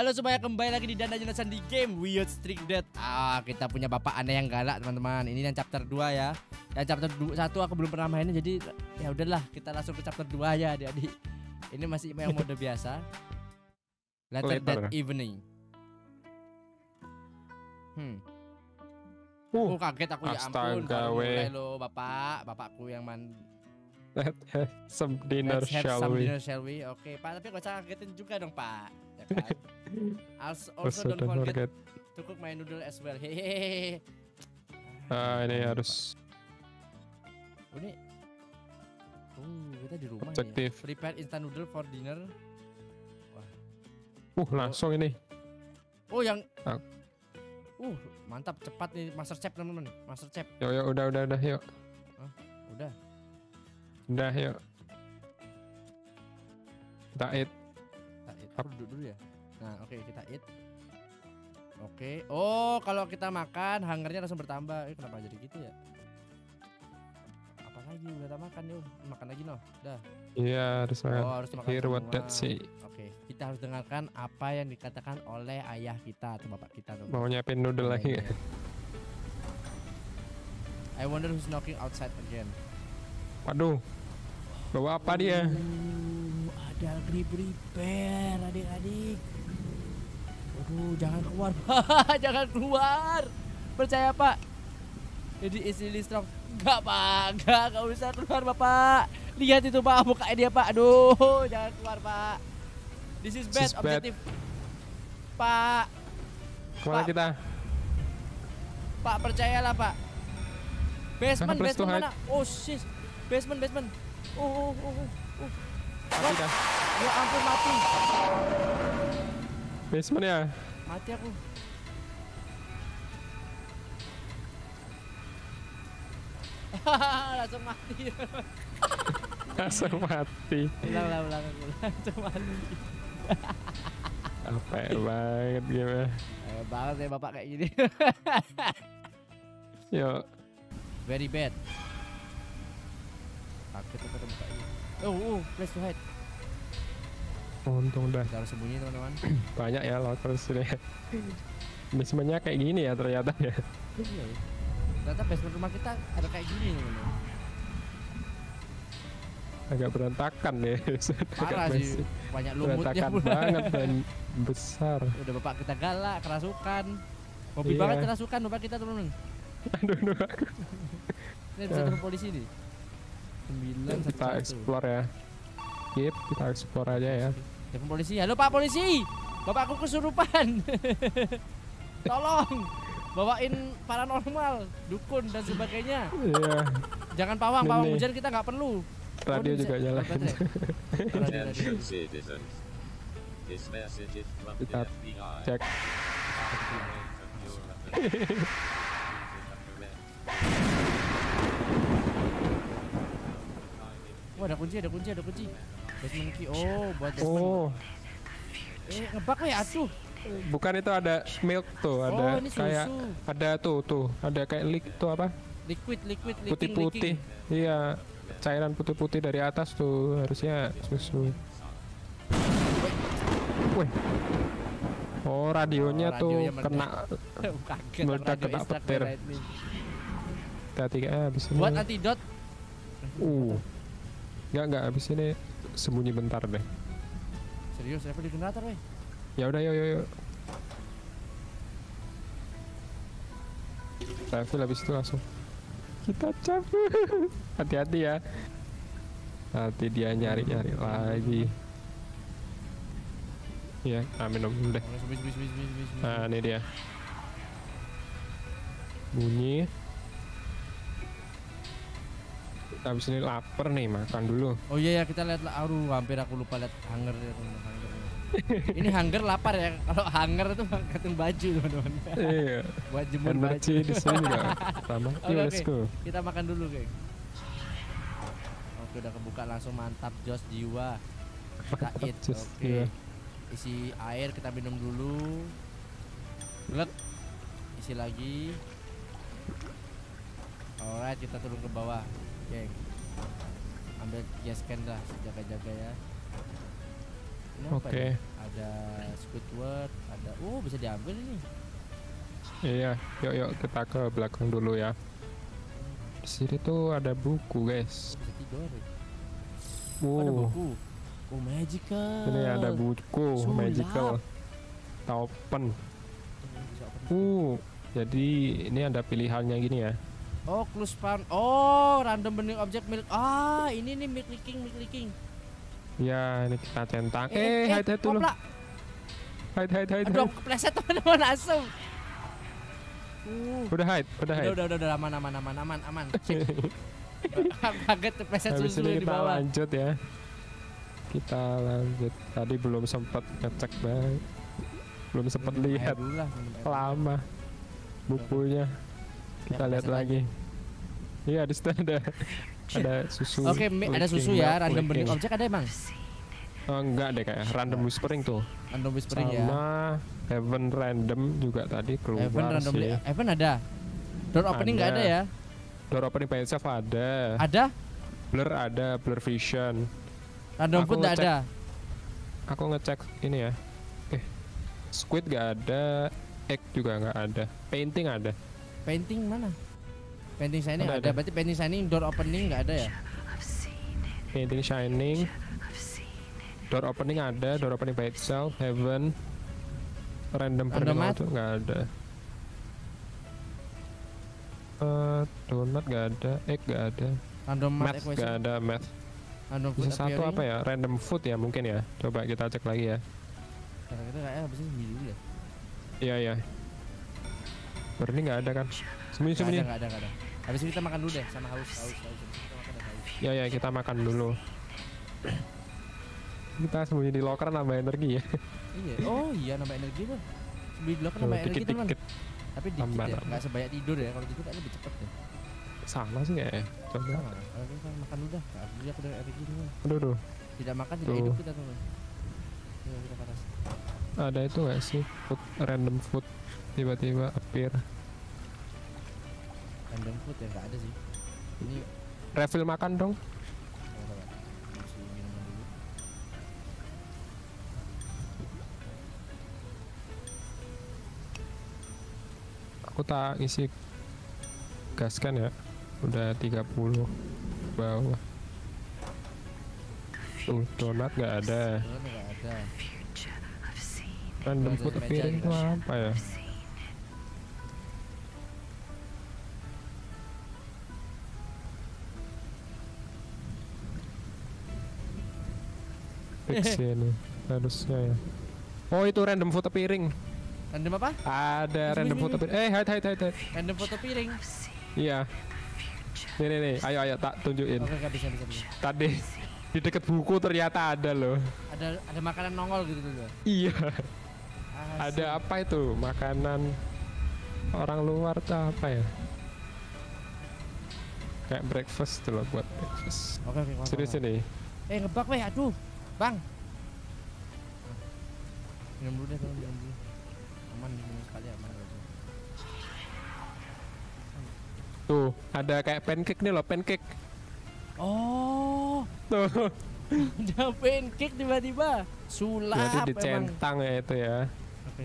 Halo semuanya, kembali lagi di Dandan Yunasson di game Weird Strict Dad. Kita punya bapak aneh yang galak, teman-teman. Ini yang chapter 2 ya. Dan chapter 1 aku belum pernah mainin, jadi ya udahlah, kita langsung ke chapter 2 ya, adik-adik. Ini masih yang mode biasa. Later that evening. Kaget aku, ya ampun. Mulai lo, bapakku yang man. Let's have some dinner, shall we? Oke, Pak, tapi gak usah kagetin juga dong, Pak. Ya kan? Also don't forget to cook my noodle as well. Hehehe. Ini harus. Ini. Kita di rumah ya. Prepare instant noodle for dinner. Wah. Langsung ini. Yang. Mantap, cepat nih Master Chef, teman-teman. Master Chef. Yo, udah, yuk. Udah. Udah, yuk. Kita eat. Aku duduk dulu ya. Nah, oke, kita eat. Oke. Kalau kita makan, hungernya langsung bertambah. Kenapa jadi gitu ya? Apa lagi? Udah tak makan, yuk. Makan lagi, noh. Dah. Iya, harus makan. Harus makan semua. Oke, kita harus dengarkan apa yang dikatakan oleh ayah kita atau bapak kita. Mau nyiapin noodle lagi ya? I wonder who's knocking outside again. Waduh. Bawa apa dia? Ada Grim Reaper, adik-adik. Waduh, jangan keluar. Jangan keluar. Percaya, Pak. Jadi istri strong. Enggak, Pak. Enggak usah keluar, Bapak. Lihat itu, Pak, mukanya dia, Pak. Aduh, jangan keluar, Pak. This is bad objective. Pak. Kemana kita? Pak, percayalah, Pak. Basement mana? Oh, shit. Basement. Oh. Ya ampun, mati. Basement ya? Mati aku. Langsung mati. Ulang. Apa banget gimana? Banget ya bapak kayak gini. Yo. Very bad. Kaget aku ketemu kayak gini. Place to hide. Untung dah. Kita harus sembunyi, teman-teman. Banyak ya locker sini. Basementnya kayak gini ya ternyata ya. Ternyata basement rumah kita ada kayak gini. Agak berantakan deh. Parah sih. Banyak lumutnya pula. Banget dan besar. Udah bapak kita galak, kerasukan. Hobi banget kerasukan bapak kita, teman-teman. Aduh. Ini bisa turun polisi nih. Kita explore ya. Kita explore aja ya. Telepon polisi. Halo Pak Polisi. Bapakku kesurupan. Tolong bawain paranormal, dukun dan sebagainya. Iya. Jangan pawang hujan kita nggak perlu. Radio juga jalan. Kita cek. Wah, ada kunci. Basement key. Buat basement. Ngebug ya, atuh. Bukan, itu ada milk tuh, ada kayak susu. Ada tuh, ada kayak liquid putih-putih. Iya, cairan putih-putih dari atas tuh, harusnya susu. Wih. Radionya tuh kena. Meledak kena petir. Hati-hati abis ini. Buat antidot. Enggak, abis ini sembunyi bentar deh. Serius, apa di generator, weh? Ya udah, yuk. Travel abis itu langsung. Kita cabut. Hati-hati ya. Nanti dia nyari-nyari lagi. Iya, minum deh. Nah, ini dia. Bunyi. Abis ini lapar nih, makan dulu. Iya, kita lihat. Hampir aku lupa lihat hunger ya, teman-teman. Ini hunger lapar ya. Kalau hunger itu pakai baju, teman-teman. Iya. Buat jemur baju di sini enggak. Okay. Kita makan dulu, geng. Oke, udah kebuka langsung, mantap jos jiwa. Kita eat. Oke. Isi air kita minum dulu. Blek. Isi lagi. Alright, kita turun ke bawah. Ambil gas can dah, jaga-jaga ya. Oke. Ada Squidward, ada bisa diambil ini. Iya, yuk kita ke belakang dulu ya. Di sini tuh ada buku, guys. Bisa tidur. Ada buku. Oh, magical. Ini ada buku magical. Open. Jadi ini ada pilihannya gini ya. Oh, close pan. Oh, random burning object milik. Ah, ini nih milik leaking. Ya, ini kita centang. Hide dulu. Hide. Aduh, kepleset teman-teman asem. Udah hide. Udah aman. Kaget kepleset dulu di bawah. Lanjut ya. Kita lanjut. Tadi belum sempat ngecek banget. Belum sempat lihat. Lama bukunya. Kita lihat lagi. Iya, di situ ada susu. Oke, ada susu ya. Random burning object ada emang? Enggak deh kayak random whispering tuh. Random whispering ya. Sama heaven random juga tadi keluar. Heaven random heaven ada. Door opening enggak ada ya? Door opening by itself ada. Ada? Blur ada, blur vision. Random food enggak ada. Aku ngecek ini ya. Squid enggak ada, egg juga enggak ada. Painting ada. Painting mana? Painting shining ada. Berarti painting shining door opening enggak ada ya? Painting shining door opening ada, door opening by itself, heaven random itu enggak ada. Donut enggak ada, egg enggak ada. Random math enggak ada, math. Random food satu apa ya? Random food ya mungkin ya. Coba kita cek lagi ya. Kita kayaknya habisnya sembunyi dulu ya. Iya. Berarti nggak ada kan? Sembunyi. Nggak ada. Habis kita makan dulu deh, sama haus. Iya, kita makan dulu. Kita sembunyi di loker nambah energi ya. Iya. Oh iya, nambah energi tuh. Sembunyi di loker nambah energi teman. Tapi dikit ya, nggak sebanyak tidur ya. Kalau tidur kayaknya lebih cepet deh. Salah sih nggak ya? Coba. Kalau kita makan dulu dah. Habis aku udah energi dulu. Aduh. Tidak makan tidak hidup kita teman. Ada itu gak sih food, random food tiba-tiba appear random food ya gak ada sih. Ini refill makan dong. Aku tak isi gas kan ya. Udah 30 bawah. Tuh donat gak ada. Random food appearing itu apa ya? Fix ya ini harusnya ya. Oh itu random food appearing. Random apa? Ada random food appearing. Hide. Random food appearing. Iya. Nih. Ayo tak tunjukin. Oke, bisa. Tadi di dekat buku ternyata ada loh. Ada makanan nongol gitu loh. Iya. Ada apa itu makanan orang luar tuh apa ya? Kayak breakfast tuh loh, buat breakfast. Oke. Sini. Ngebug weh, aduh. Bang. Minum dulu deh, minum dulu. Aman diminum sekali aman. Tuh, ada kayak pancake nih loh, pancake. Oh. Tuh. Ada pancake tiba-tiba. Sulap emang. Jadi dicentang ya itu ya. Oke.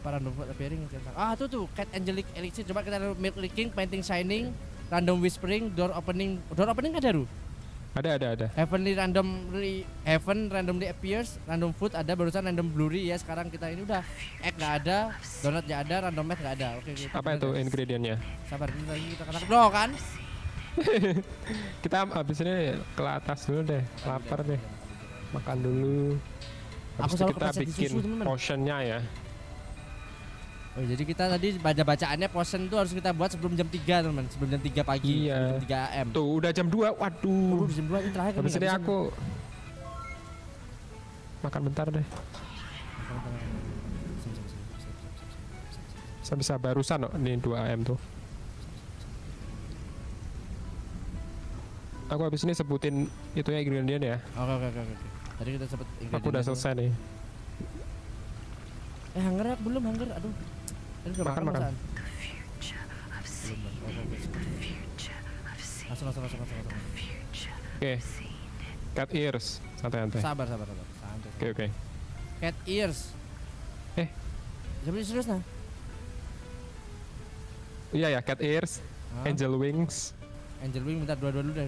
Apa random food appearing centang? Ah, tuh Cat Angelic Elixir. Coba kita milk leaking, painting shining, random whispering, door opening. Door opening ada, Ru? Ada. Heaven randomly appears, random food ada, barusan random blurry ya. Sekarang kita ini udah egg nggak ada, donut nggak ada, random math nggak ada. Oke. Apa itu ingredientnya? Sabar, ini lagi kita kena bro kan. Kita habis ini ke atas dulu deh, lapar deh. Makan dulu. Habis itu kita bikin potionnya ya. Oh, jadi kita tadi bacaannya potion tuh harus kita buat sebelum jam 3 teman, sebelum jam 3 pagi, iya. Jam 3 AM. Tuh udah jam 2, waduh. Udah jam 2 ini terakhir. Habis ini aku makan bentar deh. Bisa barusan loh, ini 2 AM tuh. Aku habis ini sebutin itunya ingredient ya. Oke. Tadi kita sebut ingredient. Aku udah selesai nih. Hunger aku belum hunger. Aduh. Tadi udah makan. Langsung. Cat ears. Santai-santai. Sabar. Santai. Oke. Cat ears. Jadi serius nah? Iya ya, cat ears, huh? Angel wings. Angel wings minta dua-dua dulu deh,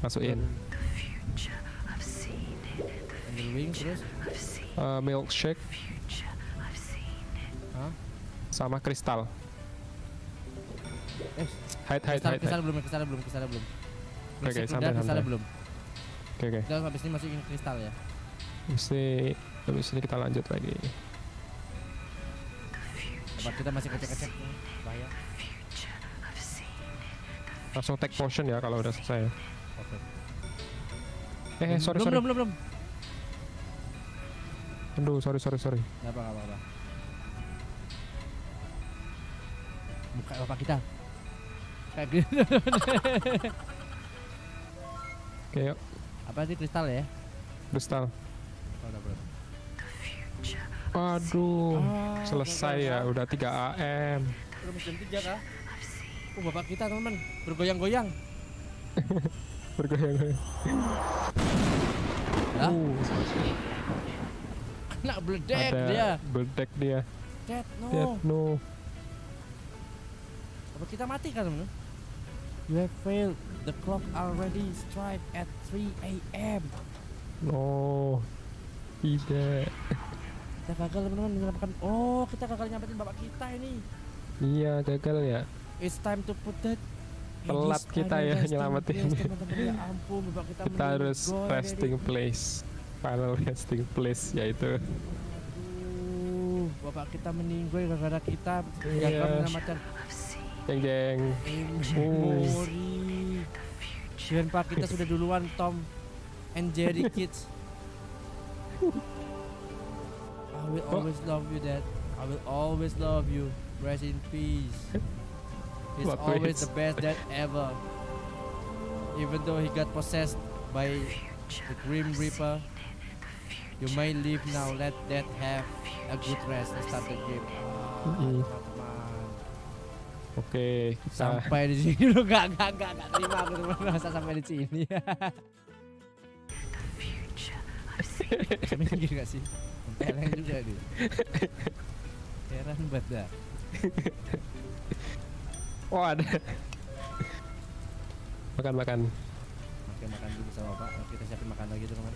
Masukin. Angel wings terus? Milkshake. Huh? Sama kristal. Hide. Kristal belum. Oke, santai. Oke. Kita habis ini masukin kristal ya. Mesti habis ini kita lanjut lagi. Kita masih kecek-kecek. Bahaya. Langsung take potion ya kalau udah selesai. Oke. Sorry. Belum. Aduh, sorry. Enggak apa-apa. Buka bapak kita. Kayak gitu. Oke, yuk. Apa sih kristal ya? Kristal. Waduh, selesai ya, udah 3 AM. Belum jam 3 kah? Bapak kita teman bergoyang-goyang. Hah? Kena beledek dia. Dead no. Bapak kita mati kan teman? You have failed. The clock already strike at 3 AM. No, tidak. Kita gagal teman-teman menyelamatkan. Oh, kita gagal nyamperin bapak kita ini. Iya, gagal ya. It's time to put that. Telat kita ya nyelamatin. Ya ampun, bapak kita harus resting place. Final resting place yaitu. Aduh, bapak kita meninggal gara-gara kita gagal menyelamatkan. Jeng. Dan pak kita sudah duluan Tom and Jerry Kids. I will always love you, Dad. I will always love you. Rest in peace. He's always the best dad ever. Even though he got possessed by the Grim Reaper, you may leave now. Let Dad have a good rest and start the game. Oke, sampai di sini dulu. Gak terima aku merasa sampai di sini. Sebenarnya gini gak sih? Heran juga deh. Heran banget. Oh ada. Makan dulu bersama Pak. Kita siapin makan lagi tuh teman.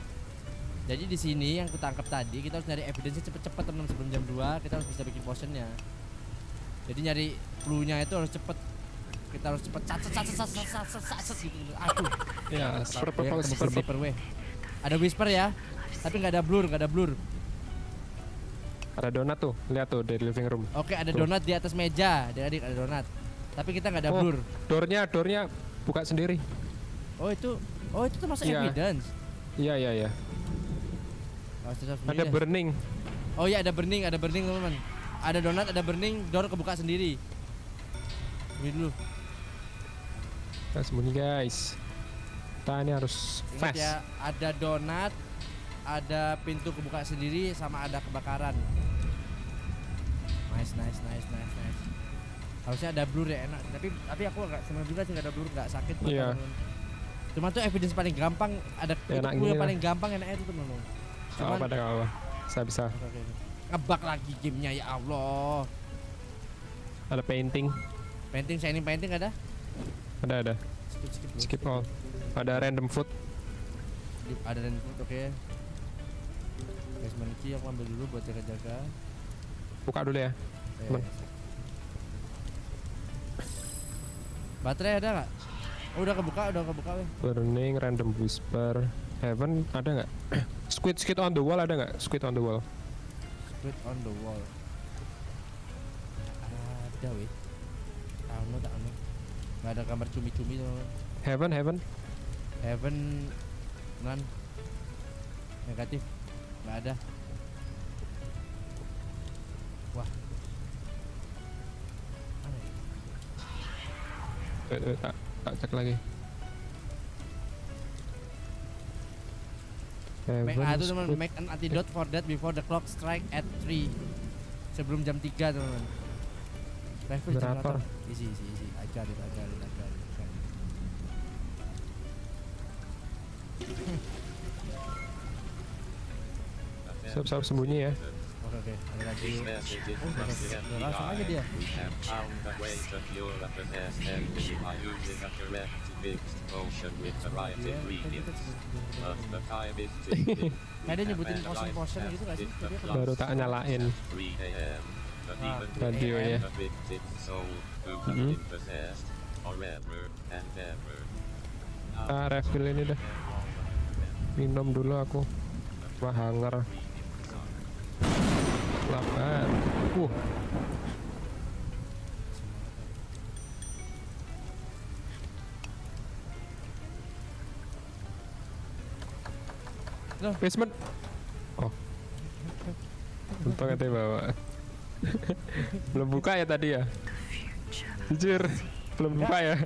Jadi di sini yang aku tangkap tadi kita harus nyari evidence-nya cepet-cepet teman sebelum jam 2 kita harus bisa bikin potionnya. Jadi nyari cluenya itu harus cepet. Kita harus cepet. Cacat gitu. Aduh. Ya. Super. Ada whisper ya. Tapi nggak ada blur, Ada donat tuh, lihat tuh dari living room. Oke, ada donat di atas meja, adik-adik ada donat. Tapi kita nggak ada blur. Doornya buka sendiri. Oh itu termasuk evidence. Iya. Ada burning. Oh iya ada burning teman-teman. Ada donat, ada burning, door kebuka sendiri. Sembunyi dulu. Kita sembunyi guys. Kita ini harus fast. Ya, ada donat. Ada pintu kebuka sendiri sama ada kebakaran. Nice. Harusnya ada blur ya enak. Tapi aku agak senang juga sih nggak ada blur, nggak sakit. Iya. Cuma tuh evidence paling gampang ada pintu yang paling gampang enaknya itu temen-temen. Cuman pada Allah. Saya bisa. Ngebug lagi gamenya ya Allah. Ada painting. Shining painting ada? Ada. Skip all. Ada random food. Oke. Basement key aku ambil dulu buat jaga-jaga. Buka dulu ya. Baterai ada nggak? Oh, udah kebuka. Burning, random whisper, heaven ada nggak? Squid on the wall ada nggak? Squid on the wall. Ada weh. Tak anu. Nggak ada gambar cumi-cumi tuh. Heaven. Non negatif nggak ada. Wah tak cek lagi. Make an antidote for that before the clock strike at 3. Sebelum jam 3 teman-teman. Berapa? Isi ajarin. Siap-siap sembunyi ya. Oke, ada lagi. Udah langsung aja dia. Nah, dia nyebutin potion-potion gitu gak sih? Baru tak nyalain radionya. Ah, refill ini dah. Minum dulu aku. Wah, hanger. Lapan. Basement. Oh. Untung katanya bawa. Belum buka ya tadi ya? Jujur, belum buka ya?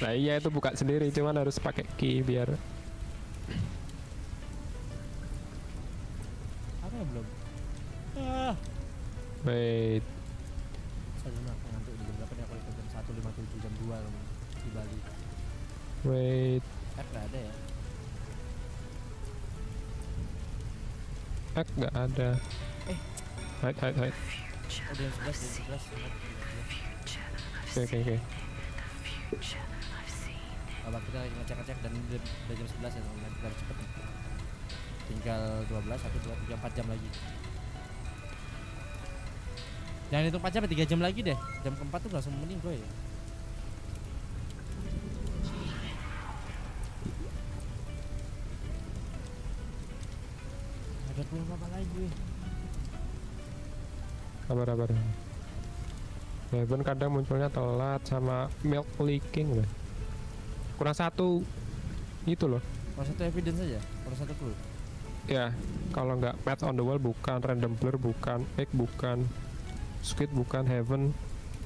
Nah iya, itu buka sendiri, cuman harus pakai key biar. Apa ya belum? Wait. Saya aku ngantuk di jam berapa nih, aku lihat jam 1:57 jam 2 loh di Bali. Wait. Nggak ada ya? Nggak ada. Hide. Oke. Abang kita ngecek-ngecek dan udah jam 11 ya teman-teman, kita harus cepet. Tinggal 12, 1, 2, 3, 4 jam lagi. Jangan hitung 4 jam, 3 jam lagi deh. Jam keempat tuh langsung mending gue ya. Ada belum apa lagi? Kabar-kabar. Heaven kadang munculnya telat sama milk leaking loh. Kurang satu itu loh. Kurang satu evidence aja, kurang satu clue. Ya, kalau nggak Pets on the Wall bukan, Random Blur bukan, Egg bukan, Squid bukan, Heaven.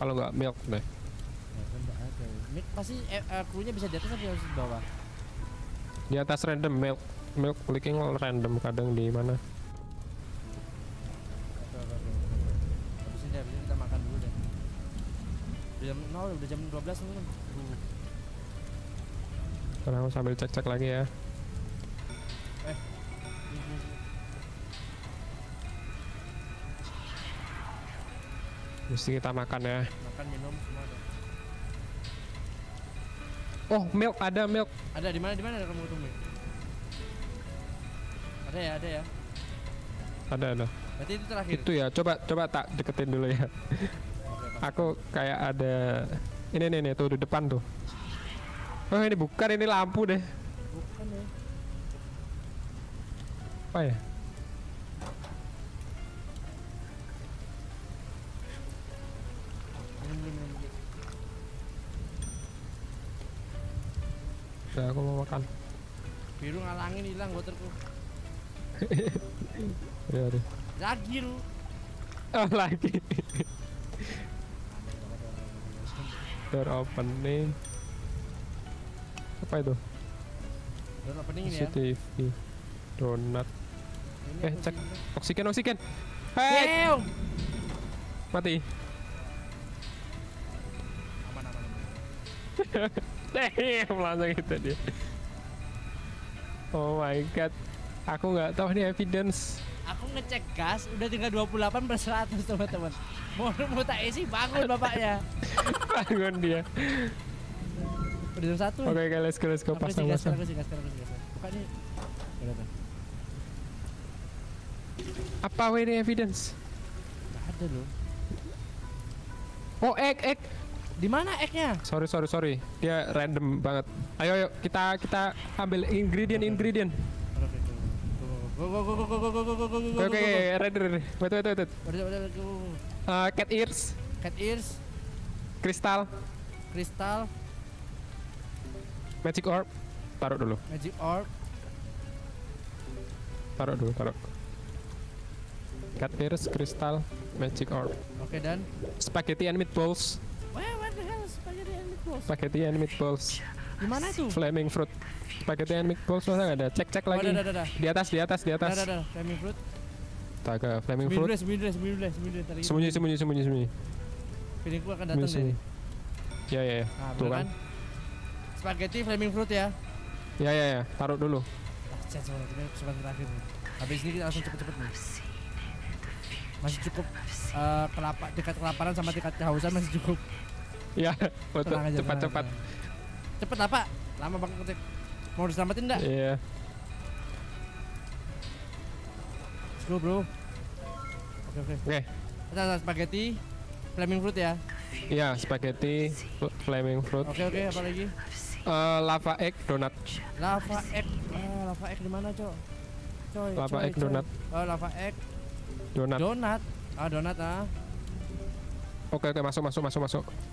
Kalau nggak milk deh. Heaven nggak ada. Milk pasti cluenya bisa di atas atau di bawah? Di atas random milk leaking random kadang di mana? Udah jam 12 belum? Karena aku sambil cek-cek lagi ya. Mesti kita makan ya. Makan, minum, semua ada. Oh, milk, ada milk. Ada di mana ada kamu tunggu? Ada ya. Ada. Berarti itu terakhir. Itu ya, coba tak deketin dulu ya. Aku kayak ada ini tuh di depan tuh. Oh ini bukan, ini lampu deh. Bukan ya. Apa ya? Udah aku mau makan. Biru ngalangin hilang waterku. Ya deh. Lagi lu. Oh lagi. Door opening. Apa itu? Door opening ini ya? CCTV. Donat. Cek oksigen. Hei! Mati. Aman. Langsung itu dia. Oh my god. Aku nggak tahu ini evidence. Aku ngecek gas udah tinggal 28/100 teman-teman. Mau tak isi bangun bapaknya. Bangun dia. Udah jam 1. Oke, guys, let's go pasang. Gas. Buka nih. Apa ini evidence? Enggak ada loh. Oh, egg. Di mana egg-nya? Sorry. Dia random banget. Ayo kita ambil ingredient. Go. Oke, ready. Wait. Cat ears. Kristal. Magic orb. Taruh dulu. Cat ears, kristal, magic orb. Oke, dan spaghetti and meatballs. What the hell, spaghetti and meatballs? Spaghetti and meatballs. Gimana tuh? Flaming fruit. Spaghetti and meatballs masa nggak ada? Cek lagi. Ada. Di atas. Ada. Flaming fruit. Taga flaming fruit. Sembunyi. Sembunyi. Feeling gua akan datang deh. Ya. Nah, tuh kan. Spaghetti flaming fruit ya. Ya ya ya, taruh dulu. Coba terakhir nih. Habis ini kita langsung cepet-cepet nih. Masih cukup dekat kelaparan sama dekat kehausan masih cukup. Ya, betul. Cepat-cepat. Cepet apa? Lama bang ketik. Mau diselamatin enggak? Iya. Slow bro. Oke oke. Oke. Kita spaghetti, flaming fruit ya. Iya, spaghetti, flaming fruit. Oke oke, apa lagi? Lava egg donat. Lava egg. Lava egg di mana, Cok? Coy. Lava egg donat. Oh, lava egg. Donat. Donat. Ah, donat ah. Oke oke, masuk.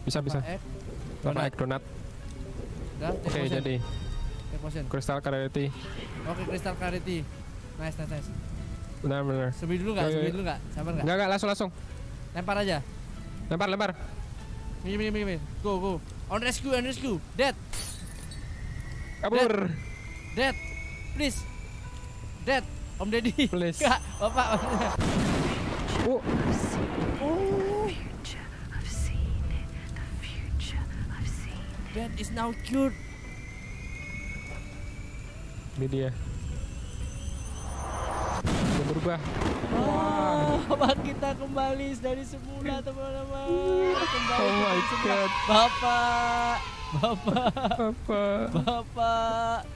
Bisa. Lava egg donat. Oke, jadi. Kristal clarity. Oke, kristal clarity. Nice. Benar. Sembunyi dulu enggak? Sabar enggak? Enggak, langsung. Lempar aja. Lempar. Minggir. Go. On rescue. Dead. Kabur. Dead. Please. Dead. Om Deddy. Please. Enggak, Bapak. Dead is now cured. Ini dia. Dia berubah. Bapak kita kembali dari semula, teman-teman. Oh my god. Bapak.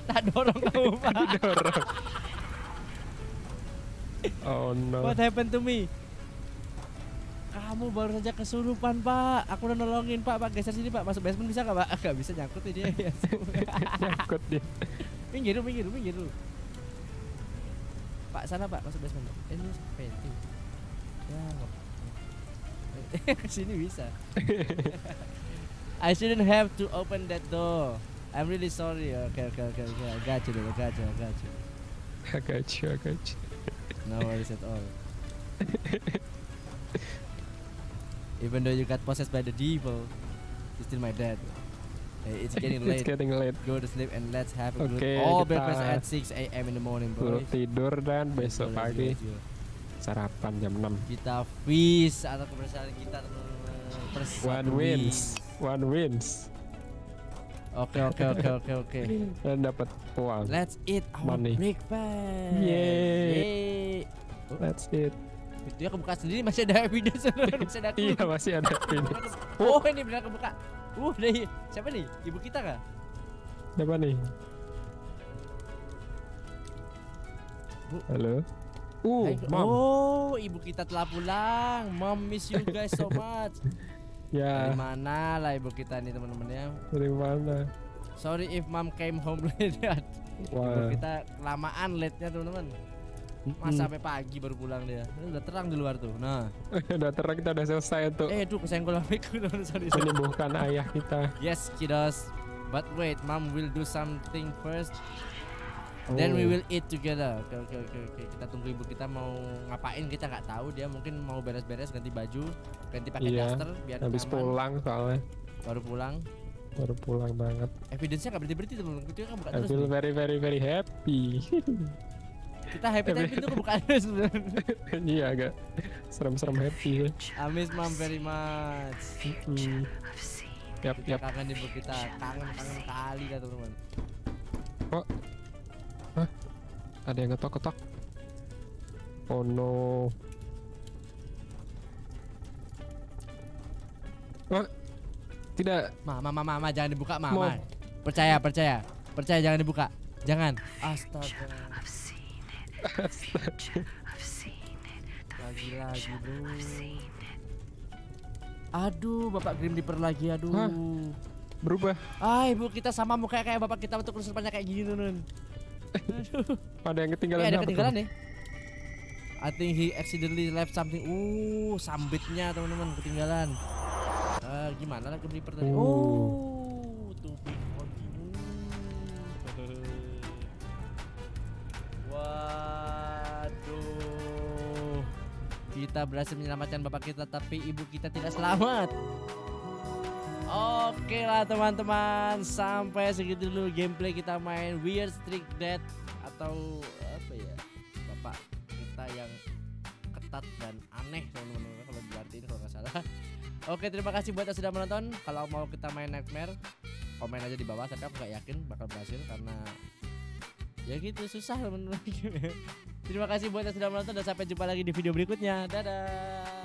Tak dorong kamu, Pak. Didorong. Oh no. What happened to me? Kamu baru saja kesurupan, Pak. Aku udah nolongin, Pak. Pak, geser sini, Pak. Masuk basement bisa nggak, Pak? Nggak bisa, nyangkut ini. Nyangkut dia. Minggir dulu. Pak, sana, Pak. Masuk basement. Ini penting. Ya, nggak. Kesini bisa. I shouldn't have to open that door. I'm really sorry. Okay. I got you, dude. I got you. I got you. No worries at all. Even though you got possessed by the devil, you're still my dad. Hey, it's getting late. Go to sleep and let's have a good all breakfast at 6 a.m. in the morning, bro. Tidur dan besok pagi sarapan jam 6. Kita feast atau kebersamaan kita One wins. Oke. Dan dapat uang. Let's eat our breakfast. Yeay. Let's eat. Pintunya kebuka sendiri, masih ada evidence. Iya, masih ada evidence. Oh, ini benar kebuka. Nih, siapa nih? Ibu kita kah? Siapa nih? Bu. Halo. Mom. Oh, ibu kita telah pulang. Mom, miss you guys so much. Ya. Dari mana lah ibu kita nih, teman-teman ya? Dari mana? Sorry if mom came home late. Ibu kita kelamaan late-nya, teman-teman. Masa sampai pagi baru pulang dia. Ini udah terang di luar tuh. Nah, udah terang, kita udah selesai tuh. Aduh, kesenggol aku. Menyembuhkan ayah kita. Yes, kiddos. But wait, mom will do something first. Then we will eat together. Oke. Kita tunggu ibu kita mau ngapain, kita nggak tahu. Dia mungkin mau beres-beres, ganti baju, ganti pakai daster biar habis aman. Pulang soalnya. Baru pulang banget. Evidence-nya nggak berhenti teman-teman. Itu kan buka terus. I feel very very very happy. Kita happy tapi itu kebukaan sebenarnya. Iya, agak serem-serem happy. Amis mom very much. Yap. Kangen ibu kita, kangen kali kan teman-teman. Oh. Hah? Ada yang ketok-ketok. Oh no. Wah. Tidak. Mama jangan dibuka, Mama. Percaya jangan dibuka. Jangan. Astaga. Lagi bro. Aduh, Bapak Grim Reaper lagi, aduh. Hah? Berubah. Ibu kita sama mukanya kayak bapak kita untuk kesurupannya kayak gini, Nun. Aduh. Pada yang ketinggalan. Ada ketinggalan nih. I think he accidentally left something. Sambitnya teman-teman ketinggalan. Gimana lah Grim Reaper tadi? Tuh. Waduh, kita berhasil menyelamatkan bapak kita, tapi ibu kita tidak selamat. Oke lah teman-teman, sampai segitu dulu gameplay kita main Weird Strict Dad atau apa ya, bapak kita yang ketat dan aneh teman-teman kalau diartiin kalau nggak salah. Oke, terima kasih buat yang sudah menonton. Kalau mau kita main Nightmare, komen aja di bawah. Tapi aku nggak yakin bakal berhasil karena Ya gitu, susah menurut gue. Terima kasih buat yang sudah menonton dan sampai jumpa lagi di video berikutnya. Dadah.